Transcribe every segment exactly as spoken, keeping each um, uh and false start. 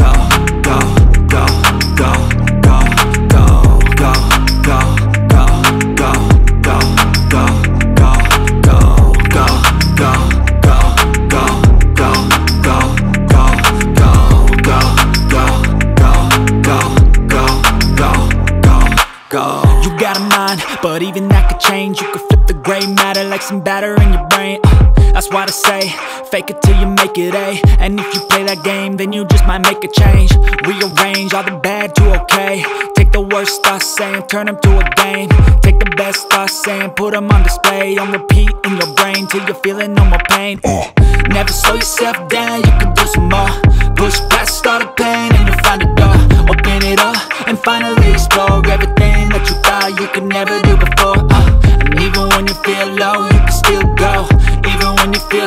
go, go, go, go, go, go, go, go, go, go, go, go, go, go, go, go, go, go, go, go, go, go, go, go, go. Go. You got a mind, but even that could change. You could flip the gray matter like some batter in your brain. uh, That's why I say, fake it till you make it, A. And if you play that game, then you just might make a change. Rearrange all the bad to okay. Take the worst thoughts saying, turn them to a game. Take the best thoughts saying, put them on display. On repeat in your brain, till you're feeling no more pain. uh. Never slow yourself down, you can do some more. Push past all the pain and you'll find a door. Open it up and finally explore everything that you thought you could never do before. uh, And even when you feel low, you can still go. Even when you feel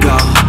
Go.